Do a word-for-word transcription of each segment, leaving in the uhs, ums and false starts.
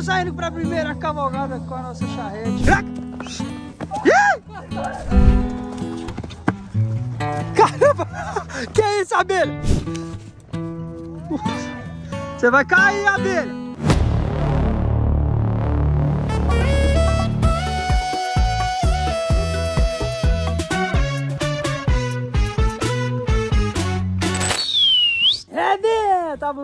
Vamos saindo para a primeira cavalgada com a nossa charrete. Caramba! Que é isso, abelha? Você vai cair, abelha!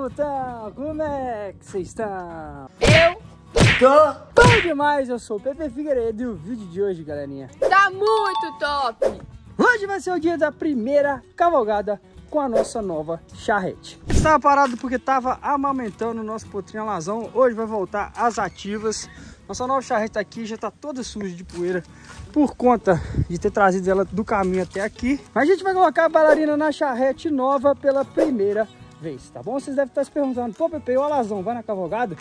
Então, como é que vocês estão? Eu tô bom demais, eu sou o Pepe Figueiredo e o vídeo de hoje, galerinha, tá muito top! Hoje vai ser o dia da primeira cavalgada com a nossa nova charrete. Estava parado porque estava amamentando o nosso potrinho alazão, hoje vai voltar às ativas. Nossa nova charrete aqui já tá toda suja de poeira por conta de ter trazido ela do caminho até aqui. A gente vai colocar a bailarina na charrete nova pela primeira vez, tá bom? Vocês devem estar se perguntando, pô, Pepe, o alazão vai na cavalgada?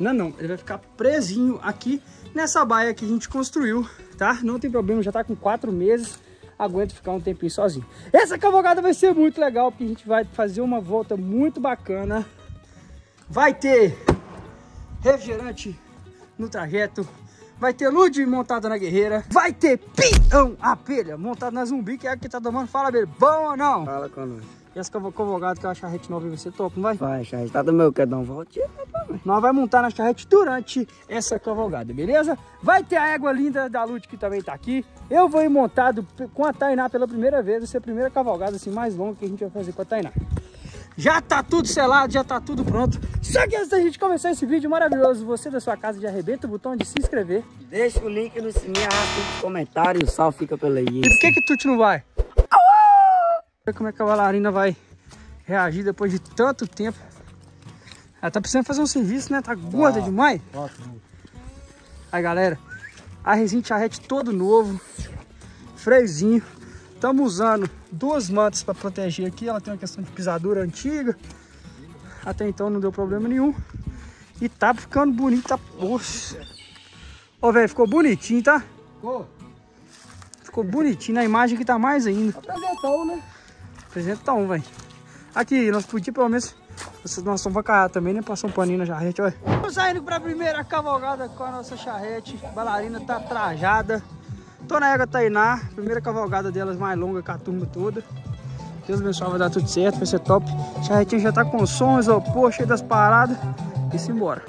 Não, não, ele vai ficar presinho aqui nessa baia que a gente construiu, tá? Não tem problema, já tá com quatro meses, aguenta ficar um tempinho sozinho. Essa cavalgada vai ser muito legal, porque a gente vai fazer uma volta muito bacana. Vai ter refrigerante no trajeto, vai ter Lude montada na guerreira, vai ter peão, abelha, montada na zumbi, que é a que tá tomando. Fala, abelha, bom ou não? Fala com nós. E essa convogada que é a charrete nova vai ser top, não vai? Vai, a charrete tá do meu quedão, volte. Nós vamos montar na charrete durante essa convogada, beleza? Vai ter a égua linda da Lude que também tá aqui. Eu vou ir montado com a Tainá pela primeira vez. Vai ser a primeira cavalgada assim mais longa que a gente vai fazer com a Tainá. Já tá tudo selado, já tá tudo pronto. Só que antes da gente começar esse vídeo maravilhoso, você da sua casa já arrebenta o botão de se inscrever. Deixa o link no sininho, arrasta o comentário e o sal fica pela aí. E por que que tu não vai? Como é que a bailarina vai reagir depois de tanto tempo. Ela tá precisando fazer um serviço, né? Tá gorda demais. Ótimo. Aí, galera, a resinha de charrete todo novo, freiozinho. Estamos usando duas mantas para proteger aqui. Ela tem uma questão de pisadura antiga. Até então não deu problema nenhum. E tá ficando bonita, poxa. Ó, velho, ficou bonitinho, tá? Ficou. Ficou bonitinho. Na imagem que tá mais ainda. Apresentou, né? Apresentão, velho. Aqui, nós podíamos pelo menos... Nós somos vacarrar também, né? Passar um paninho na charrete, olha. Estamos saindo para a primeira cavalgada com a nossa charrete. A bailarina tá trajada. Tô na égua Tainá. Primeira cavalgada delas mais longa com a turma toda. Deus abençoe, vai dar tudo certo, vai ser top. A charretinha já tá com som, isopor, cheio das paradas. E simbora.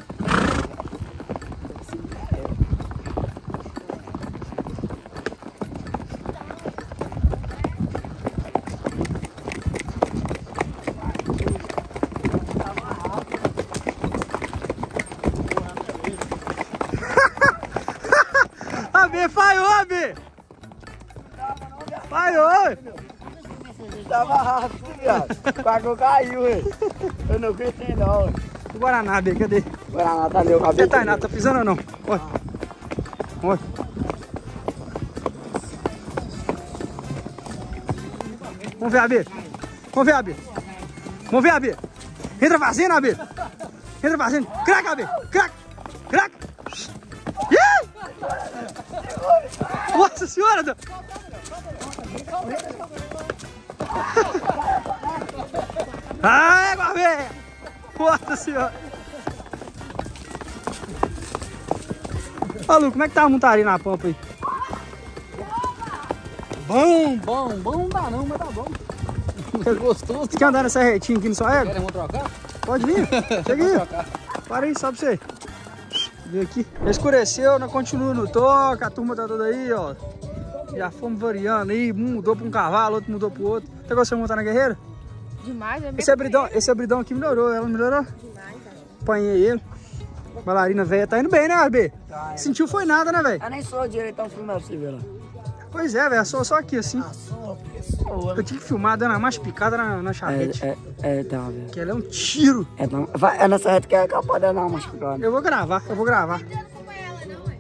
Tava rápido, viado. Pagou, caiu, velho. Eu não gritei, não. O Guaraná, velho, cadê? O Guaraná tá ali, eu acabei. Você tá indo, tá pisando ou não? Olha. Olha. Vamos ver, Abê. Vamos ver, Abê. Vamos ver, Abê. Entra fazendo, Abê. Entra fazendo. Craca, Abê. Craca. Craca. Yeah! Nossa senhora, do... Ah, égua velha! Nossa senhora! Ô, Lu, como é que tá a montaria na pampa aí? Bom, bom, bom não dá não, mas tá bom. É gostoso. Você quer andar nessa retinha aqui no sua égua? Querem trocar? Pode vir, chega aí. Para aí, sobe você. Vem aqui. Escureceu, não continua no toque, a turma tá toda aí, ó. Já fomos variando aí, um mudou pra um cavalo, outro mudou pro outro. Você gostou de montar na guerreira? Demais, é mesmo. Esse abridão, esse abridão aqui melhorou, ela melhorou? Demais, velho. Apanhei ele. Bailarina velha tá indo bem, né, Arbê? Tá, é. Sentiu foi nada, né, velho? Ah, nem sou direito, então filmar você, velho. Pois é, velho, sou só aqui assim. Ah, sou, pessoa. Eu tive que filmar dando a mais picada na, na charrete. É, é, é tá, velho. Que ela é um tiro. É, não. Vai, é nessa reta que é acabou de dar uma mais picada. Eu vou gravar, eu vou gravar.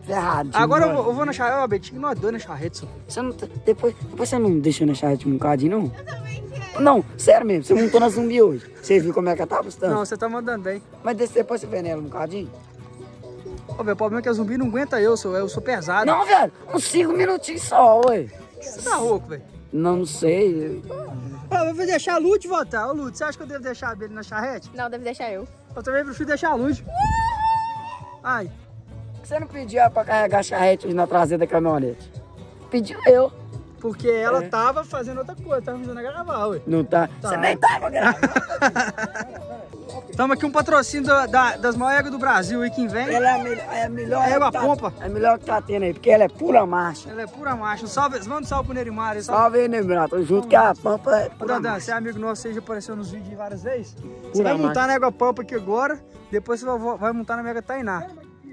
Errado. Agora eu vou, eu vou na charrete, ó, Betinho, nós dois na charrete, só. Você não, depois, depois você não deixou na charrete um bocadinho, não? Eu também quero. Não, sério mesmo, você montou na zumbi hoje. Você viu como é que ela tá postando? Não, você tá mandando bem. Mas desse, depois você vê nela um bocadinho? Ô, velho, o problema é que a zumbi não aguenta eu, sou, eu sou pesado. Não, velho, uns cinco minutinhos só, ué. Você tá rouco, velho? Não, não sei. Eu vou deixar a Lute votar. Ô, Lute, você acha que eu devo deixar a Abelha na charrete? Não, deve deixar eu. Eu também prefiro deixar a Lute. Ai, por que você não pedia pra carregar charrete na traseira da caminhonete? Pediu eu. Porque ela é. tava fazendo outra coisa, tava fazendo a gravar, ué. Não tá. tá. Você nem tava gravando. Tamo aqui um patrocínio da, da, das maiores éguas do Brasil aí, quem vem. Ela é a, me, é a melhor. É a pompa. É a melhor que tá tendo aí, porque ela é pura marcha. Ela é pura marcha. Salve, manda um salve pro Neymar. Salve aí, Neymar. Tô junto que a pampa é pura marcha. Você é amigo nosso, você já apareceu nos vídeos várias vezes. Você vai montar na égua pampa aqui agora, depois você vai, vai montar na minha égua Tainá.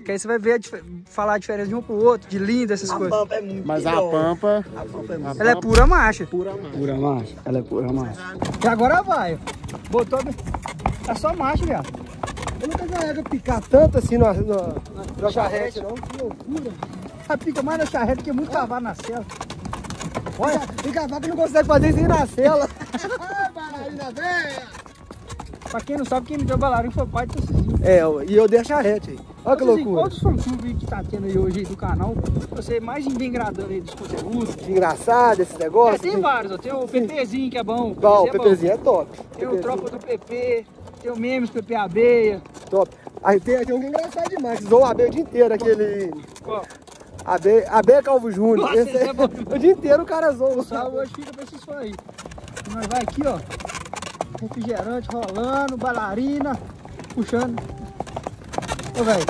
Que aí você vai ver, falar a diferença de um pro outro, de linda, essas a coisas. Pampa é muito Mas a pampa, a pampa é muito ela é pura marcha. Pura marcha. Pura marcha. Ela é pura marcha. E agora vai. Botou... É só marcha, viado. Eu nunca vi a égua picar tanto assim na, na, na charrete, não. Que loucura. Ela pica mais na charrete que é muito é. cavalo na cela. Olha, tem cavalo que não consegue fazer isso aí na cela. Bailarina velha. Pra quem não sabe, quem me deu bailarina foi o pai do Cicinho. É, e eu dei a charrete aí. Olha que loucura. Qual dos fã-clubes que tá tendo aí hoje aí do canal, você é mais engradando aí dos conteúdos? Engraçado esse negócio. É, tem assim. vários, ó. Tem o PPzinho que é bom. Bom, o PPzinho é, bom. é top. Tem o Tropa do P P, tem o Memes P P Abeia. Top. Aí tem, tem um engraçado demais, que zoam a Abeia o dia inteiro, aquele... Qual? Abeia, Abeia Calvo Júnior. Nossa, esse é... é bom. O dia inteiro o cara zoa. Só hoje fica pra esses fãs aí. Nós vai aqui, ó. Refrigerante rolando, bailarina, puxando. Ô, velho,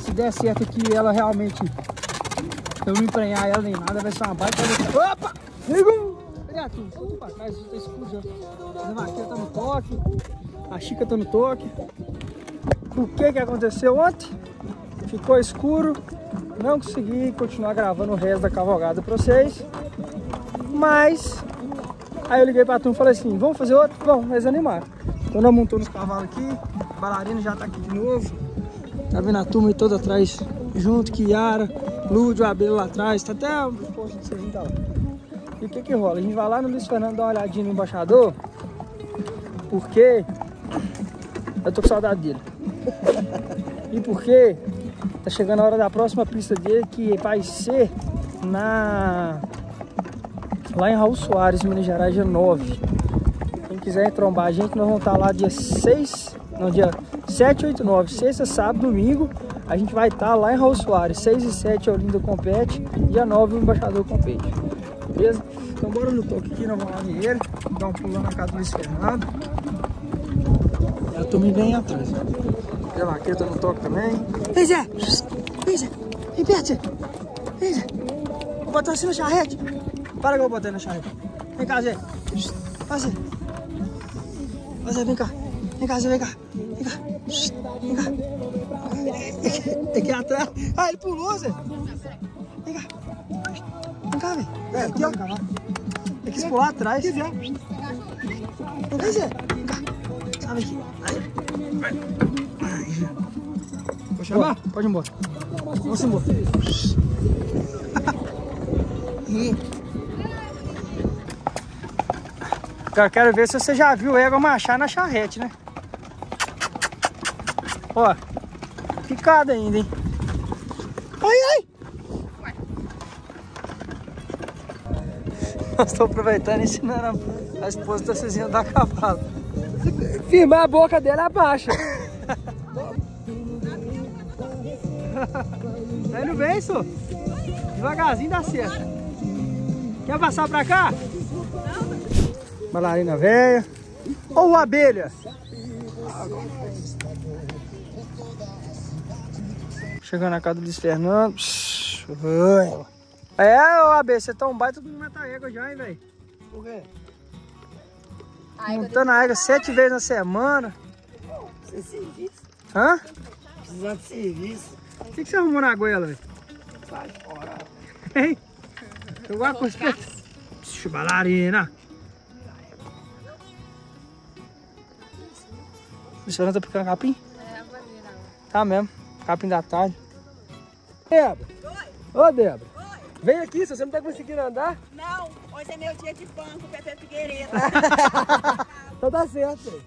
se der certo aqui, ela realmente, eu não emprenhar ela nem nada, vai ser uma baita. Opa! Criatura, tudo pra trás, tá explodindo. A vaqueira tá no toque, a Chica tá no toque. O que que aconteceu ontem? Ficou escuro, não consegui continuar gravando o resto da cavalgada pra vocês. Mas, aí eu liguei pra turma e falei assim, vamos fazer outro? Vamos, mas animar. Então nós montamos os cavalos aqui, o bailarino já tá aqui de novo. Tá vendo a turma aí toda atrás, junto, Kiara, Lúdio, Abelha lá atrás, tá até o posto de serviço tá lá. E o que que rola? A gente vai lá no Luiz Fernando dar uma olhadinha no embaixador, porque eu tô com saudade dele. E porque tá chegando a hora da próxima pista dele, que vai ser na... lá em Raul Soares, Minas Gerais, dia nove. Quem quiser trombar a gente, nós vamos estar lá dia seis, não, dia sete, oito, nove, sexta, sábado, domingo, a gente vai estar tá lá em Raul Soares, seis e sete a Olinda compete, dia nove o embaixador compete, beleza? Então bora no toque aqui, nós vamos lá nele, dar um pulo lá na casa do Luiz Fernando. Eu tô me bem atrás. A vaqueta no toque também. Ei Zé, ei Zé, vem perto Zé, ei Zé, vou botar assim na charrete. Para que eu vou botar na charrete. Vem cá Zé, vai Zé, vai Zé, vem cá, vem cá Zé, vem cá. Vem cá, vem cá. Aqui atrás. Ah, ele pulou, Zé. Vem cá. Vem cá, velho. É, aqui, ó. Tem que pular atrás. Vem cá, Zé. Vem cá. Sabe aqui. Pode chamar? Pode ir embora. Vamos embora. Eu quero ver se você já viu égua machar na charrete, né? Ó, picada ainda, hein? Ai, ai! Nós estamos aproveitando e ensinando a esposa da Cezinha a dar cavalo. Firmar a boca dela abaixa. Tá indo bem, senhor? Devagarzinho dá certo. Quer passar pra cá? Não. Bailarina velha. Ou abelha. Chegando na casa do Luiz Fernando. Ui. É, ô A B, você tá um baita do mata égua já, hein, velho? Por quê? Montando a égua sete vezes na semana. Sem serviço. Hã? Precisando de serviço. O que, que você arrumou na goela, velho? Sai fora. Hein? Jogou a coisa. Bailarina. O Luiz Fernando tá picando capim? É, bailarina. Tá mesmo. Capim da tarde. Débora! Oi! Ô, Débora! Oi! Vem aqui, se você não tá conseguindo andar? Não! Hoje é meu dia de banco, Pepe Figueiredo. Então tá certo. Aí.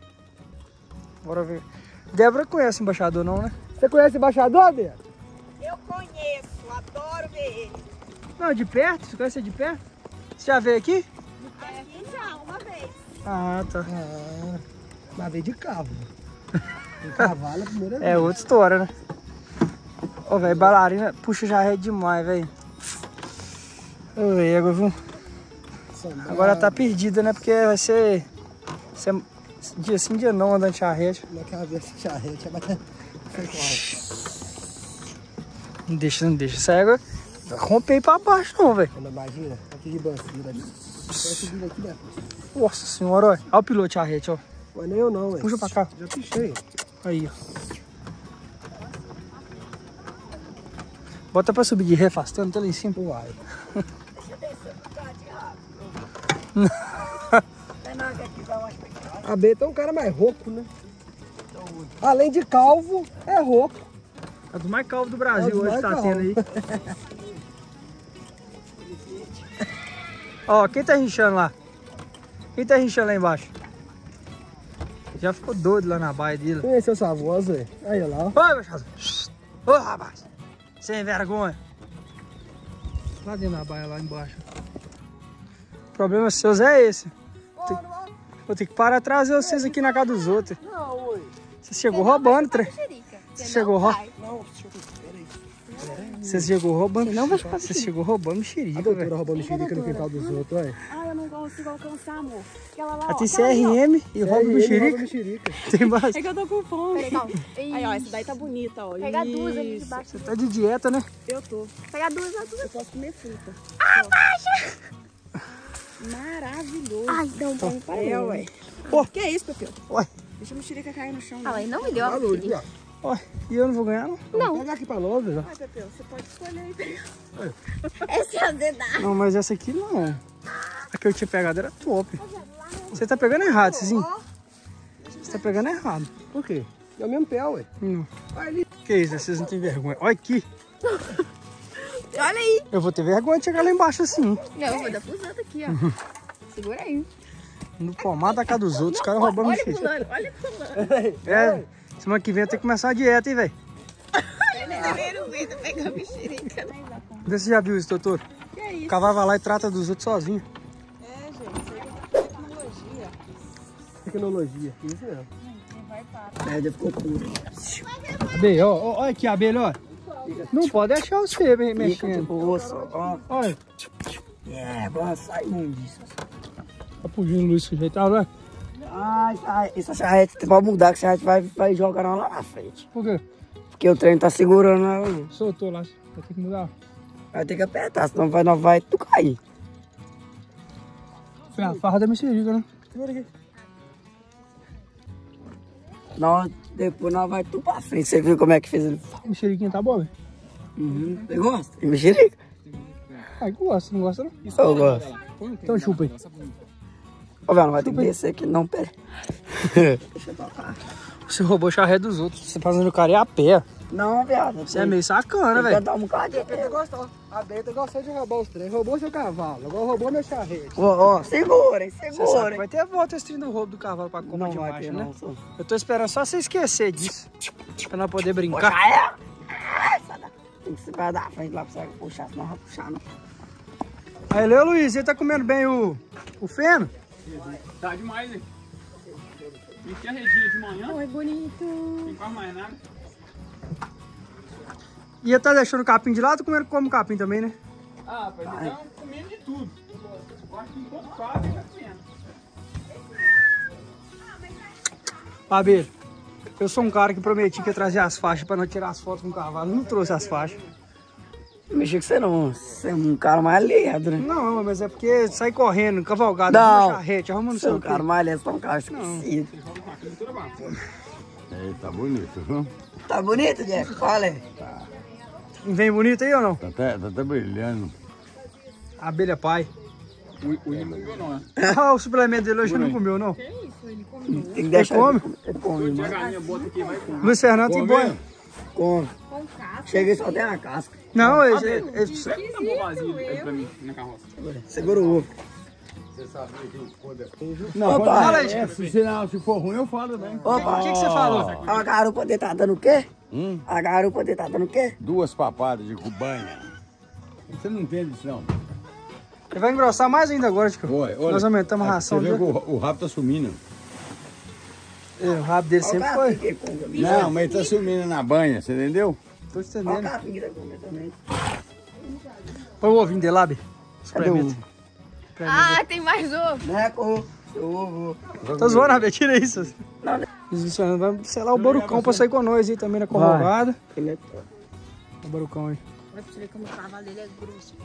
Bora ver. Débora conhece o embaixador não, né? Você conhece o embaixador, Débora? Eu conheço, adoro ver ele. Não, de perto? Você conhece de perto? Você já veio aqui? Aqui já, uma vez. Ah, tá. Ah, mas veio de carro. De cavalo é a primeira vez. É outra história, né? Ó, velho, bailarina puxa jarré demais, velho. Ô, velho, viu? Agora tá perdida, né? Porque vai ser... ser dia sim, dia não, andando de charrete. Não quero ver esse charrete, mas... Não deixa, não deixa. Essa égua rompei pra baixo, não, velho. Imagina, aqui de banqueira ali. Nossa senhora, olha. Olha o piloto de charrete, ó. Mas nem eu não, velho. Puxa pra cá. Já pichei. Aí, ó. Bota pra subir de ré, afastando, tá lá em cima. Uai. A Beta é um cara mais rouco, né? Além de calvo, é rouco. É dos mais calvos do Brasil hoje, tá sendo aí. Ó, quem tá rinchando lá? Quem tá rinchando lá embaixo? Já ficou doido lá na baia dele. Conheceu essa voz, velho? Aí, lá. Ô, meu chazão. Ô, rapaz. Sem vergonha. Lá dentro da baia, lá embaixo. O problema seus é esse. Tem... Vou ter que parar de trazer vocês aqui na casa dos outros. Não, oi. Você chegou roubando, trem. Você chegou roubando. Não, você chegou roubando. Não, mas você chegou roubando mexerica. A doutora roubando mexerica no quintal dos outros, olha. Ah, eu não consigo alcançar, amor. Ela lá. Ela tem C R M e rouba mexerica. Tem mais. É que eu tô com fome. Aí, ó, essa daí tá bonita, ó. Pega duas ali de baixo. Você tá de dieta, né? Eu tô. Pega duas, duas. Eu posso comer fruta. Ah, baixa! Maravilhoso. Ai, então bom para eu, ué. Pô, que é isso, Pepe? Ué. Deixa a mexerica cair no chão. Ah, ela não me deu a mexerica. Ó, e eu não vou ganhar, não? Não. Pega aqui pra nós, já. Ai, Pepe, você pode escolher aí, Pepe. Essa é a dedada. Não, mas essa aqui não. A que eu tinha pegado era top. Você tá pegando errado, Cizinho. Você tá pegando errado. Por quê? É o mesmo pé, ué. Não. Que isso, vocês não têm vergonha. Olha aqui. Olha aí. Eu vou ter vergonha de chegar lá embaixo assim. Não, eu vou dar pulsada aqui, ó. Segura aí. No pomar da casa dos outros, os caras roubando mexerica. Olha pulando, olha pulando. É, semana que vem eu tenho que começar a dieta, hein, velho. Primeiro mês eu pegar mexerica. Vê se já viu isso, doutor. Que é isso? O cavalo vai lá e trata dos outros sozinho. É, gente. Tecnologia. Tecnologia. Isso mesmo. Não vai parar. É, depois tudo. Abelha, ó. Olha aqui a abelha, ó. Não pode achar o seu mexendo. Olha. É, bora sair disso. Tá fugindo o Luiz sujeitado, né? Ai, essa charrete pode mudar, que a charrete vai, vai jogar ela lá na frente. Por quê? Porque o trem tá segurando ela. Soltou lá, vai ter que mudar. Vai ter que apertar, senão vai, não vai tu cair. Foi a farra da mexerica, né? Segura aqui. Nós, depois nós vai tudo pra frente. Você viu como é que fez ele? Mexeriquinha tá boa, velho? Uhum. Você gosta? E mexerica? Ah, eu gosto. Não gosta, não? Isso eu gosto. Gosto. Então chupa aí. Ô, velho, não vai ter que descer aqui não, pera. Deixa eu tocar. Você roubou o charré dos outros. Você fazendo o cara ir a pé. Não, viado. Você é meio sacana, velho. Dar um bocado de pé. A Beta gostou de roubar os três. Roubou seu cavalo. Agora roubou meu charrete. Ó, ó. Segura, segura. Vai ter volta esse trem do roubo do cavalo pra compra de baixo, né? Não. Eu tô esperando só você esquecer disso. Pra não poder brincar. Puxa ela. Tem que se guardar da frente lá pra você puxar. Senão vai puxar, não. Aí, Leo Luiz, ele tá comendo bem o, o feno? Tá demais, hein? Meti a redinha de manhã. Oi, bonito. Não faz mais nada. Ia tá deixando o capim de lado ou comendo como capim também, né? Ah, rapaz, eles estão comendo de tudo. Eu acho que enquanto fazem, tá comendo. Fabílio, eu sou um cara que prometi que ia trazer as faixas pra não tirar as fotos com o cavalo. Não trouxe as faixas. Não mexi com você não. Você é um cara mais lerdo, né? Não, mas é porque sai correndo, cavalgado, arruma charrete, arruma no seu. Você é um cara mais lerdo, você é um cara esquecido. Ei, tá bonito, viu? Tá bonito, Jeff? Fala aí. Tá. Vem bonito aí ou não? Tá até, tá até brilhando. A abelha pai. O William não comeu, não, né? O suplemento dele hoje não comeu, não. Que isso? Ele comeu. Tem que deixar. Ele come? Ele come, mano. Pega a galinha, bota aqui, vai comer. Luiz Fernando tem banho. Come. Com casca. Chega e só tem a casca. Não, ele... Segura o ovo. Você sabia que o quando é fundo? Não, fala aí, se for ruim eu falo, né? Opa, o que você falou? A garupa dele tá dando o quê? Hum? A garupa dele tá dando o quê? Duas papadas de cubanha. Você não entende isso, não. Ele vai engrossar mais ainda agora, Tico. Nós aumentamos a ração dele. O rabo tá sumindo. É, o rabo dele sempre foi. Não, mas ele tá sumindo na banha, você entendeu? Tô estendendo. Olha a capinha completamente. Põe o ovinho de lábio. Ah, tem mais ovo. Não é com ovo. Tá zoando, Rabia? Tira isso. Não, não. Luiz Fernando vai selar o borucão pra sair com nós aí também na corrovada. Ele é top. O borucão aí. Vai pra você ver como o cavalo dele é grosso.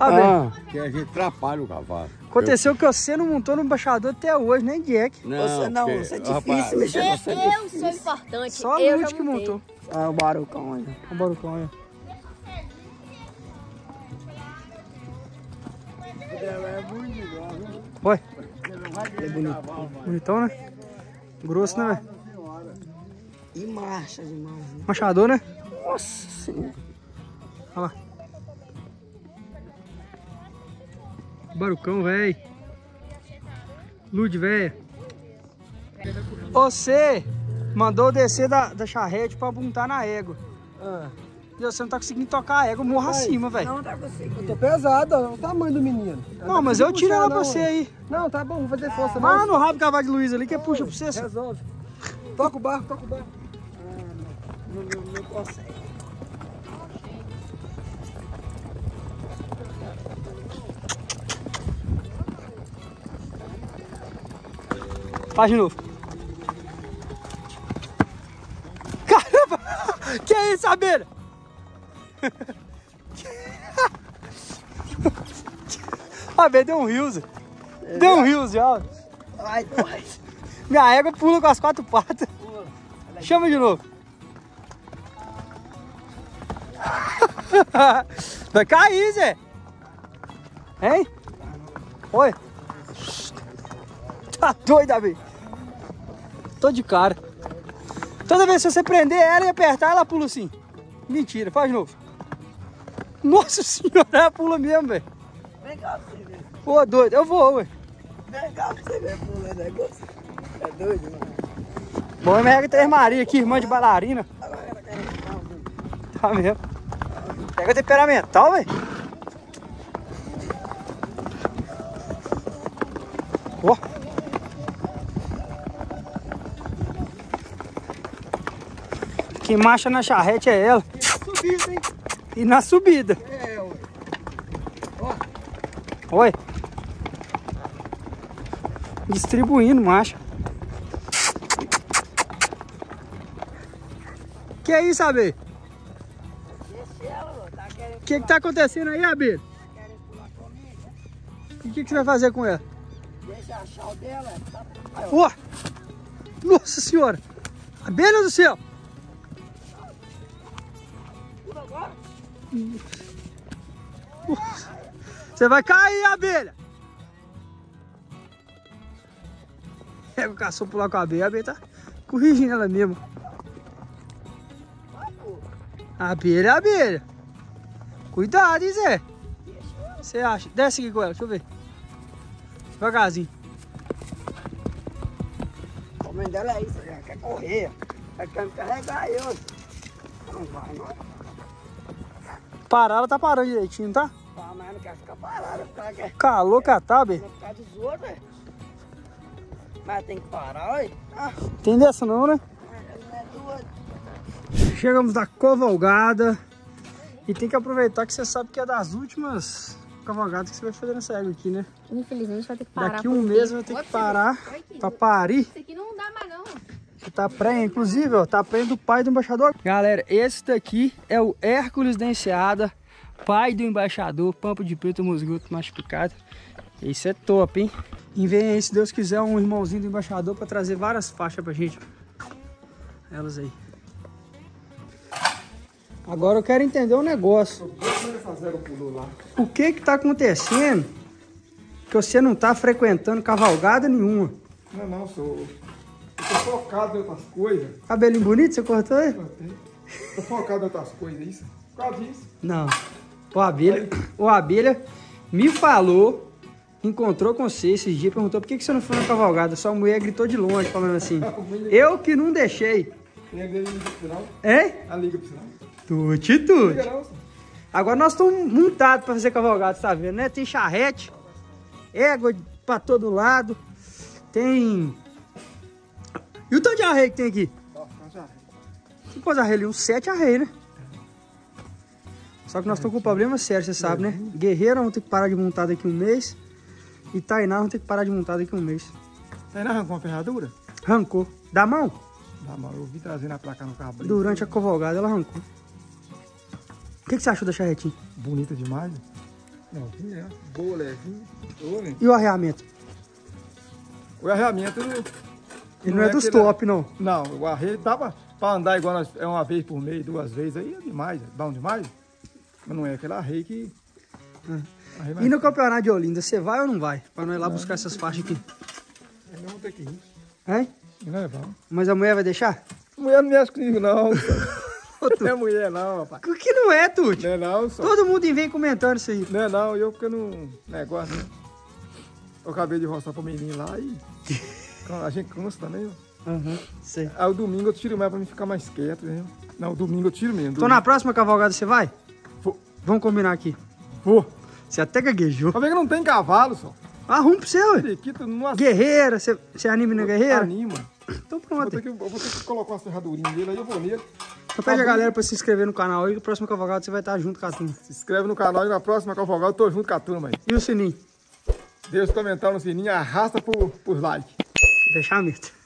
Ah, ah, que a gente atrapalha o cavalo. Aconteceu eu... que você não montou no embaixador até hoje, nem Jack. Não, você, não, porque... você é difícil mexer. Eu sou importante. Só a Lúcia que montou. Ah, o barucão aí. O barucão aí. Oi. É bonito. Bonitão, né? Grosso, né, velho? E marcha demais. Machador, né? Nossa senhora. Olha lá. Barucão, velho. Lude, velho. Você mandou descer da, da charrete pra montar na égua. Ah. E você não tá conseguindo tocar a égua, morra acima, velho. Não tá conseguindo. Eu tô pesado, olha o tamanho do menino. Eu não, mas eu tiro ela pra você aí. Não, tá bom, vou fazer força. Ah, vai no rabo do cavalo de Luiz ali que Oi, puxa pra você. Resolve. Toca o barco, toca o barco. Ah, não, não, não, não consegue. Faz de novo. Caramba! Que é isso, abelha? A abelha deu um rios. Deu um rios já. Ai, ai. Minha égua pula com as quatro patas. Pula. Chama de novo. Vai cair, Zé. Hein? Oi. Tá doida, velho. Tô de cara. Toda vez que você prender ela e apertar, ela pula assim. Mentira, faz de novo. Nossa senhora, ela pula mesmo, velho. Vem cá pra você ver. Pô, doido, eu vou, velho. Vem cá pra você ver, pula, negócio. É doido, mano. Bom, é minha três Maria aqui, irmã de bailarina. Tá mesmo. Pega temperamental, velho. Ó. Oh. Quem marcha na charrete é ela. E na subida, hein? E na subida. É, ué. Ó. Oi. Distribuindo marcha. Que é isso, Abelha? O que que tá acontecendo aí, Abelha? E o que que você vai fazer com ela? Deixa achar o dela. Ó. Nossa senhora. Abelha do céu. Você vai cair, abelha! É, o caçou pular com a abelha, a abelha tá corrigindo ela mesmo. Abelha, abelha! Cuidado, hein, Zé! Você acha? Desce aqui com ela, deixa eu ver. Devagarzinho. O problema dela é isso, ela quer correr. Ela quer me carregar eu. Não vai, não. Parar, ela tá parando direitinho, tá? Tá, mas não quer ficar parada. Quer... Calou, catábe. Vai ficar dos outros, velho. Mas tem que parar, olha. Ah. Tem dessa não, né? Chegamos da cavalgada. E tem que aproveitar que você sabe que é das últimas cavalgadas que você vai fazer nessa égua aqui, né? Infelizmente vai ter que parar. Daqui um mês vai ter que parar pra parir. Isso aqui não dá mais não. Tá prenha, inclusive, ó, tá prenha do pai do embaixador. Galera, esse daqui é o Hércules da Enseada, pai do embaixador, pampo de preto, musguto machucado. Isso é top, hein? E vem aí, se Deus quiser, um irmãozinho do embaixador pra trazer várias faixas pra gente. Elas aí. Agora eu quero entender um negócio. O que que tá acontecendo que você não tá frequentando cavalgada nenhuma? Não, não, sou... Tô focado em outras coisas. Cabelinho bonito, você cortou aí? Cortei. Tô focado em outras coisas, isso? Por causa disso. Não. O Abelha, o Abelha me falou, encontrou com você esses dias, perguntou por que você não foi na cavalgada. Sua mulher gritou de longe, falando assim. Eu que não deixei. Tem a dele liga pro sinal? Hein? A liga pro sinal? Tuti, tuti. Agora nós estamos montados pra fazer cavalgada, você tá vendo, né? Tem charrete, égua pra todo lado, tem... E o tanto de arreio que tem aqui? Tem quantos arreios ali? Uns sete arreios, né? Só que nós estamos com um problema sério, você sabe, né? Guerreiro, vamos ter que parar de montar daqui um mês. E Tainá, vamos ter que parar de montar daqui um mês. Tainá arrancou uma ferradura? Arrancou. Da mão? Da mão. Eu vi trazendo a placa no carro. Durante a cavalgada, ela arrancou. O que, que você achou da charretinha? Bonita demais. Não, é. Boa, levinha. Né? E o arreamento? O arreamento... Ele não, não é, é dos top, não. Não, o arreio dava para andar igual nós, é uma vez por mês, duas vezes, aí é demais, é bom demais. Mas não é aquele arreio que... Ah. Arreio mais... E no campeonato de Olinda, você vai ou não vai? Para não ir lá não, buscar não essas faixas aqui. Eu não tem que ir. Hein? Não é bom. Mas a mulher vai deixar? A mulher não mexe comigo, não. Não é mulher, não, rapaz. O que não é, Tuti? Não é, não, só. Todo mundo vem comentando isso aí. Não é, não, eu porque eu não... Negócio, né? Eu acabei de roçar pro menino lá e... A gente cansa também, ó. Uhum, sei. Aí o domingo eu tiro mais pra mim ficar mais quieto, né? Não, o domingo eu tiro mesmo. Então domingo. Na próxima cavalgada você vai? Vou. Vamos combinar aqui. Vou. Você até gaguejou. Tá vendo que não tem cavalo, só. Arruma pro seu, ué. Guerreira, você, você anima na guerreira? Anima. Então pronto. Eu vou ter que, eu vou ter que colocar uma ferradurinha nele, aí eu vou nele. Então pede a galera pra se inscrever no canal aí, que no próximo cavalgada você vai estar junto com a turma. Se inscreve no canal e na próxima cavalgada eu tô junto com a turma aí. E o sininho? Deixa o comentário no sininho, arrasta pro, pros likes. Deixar, Mito.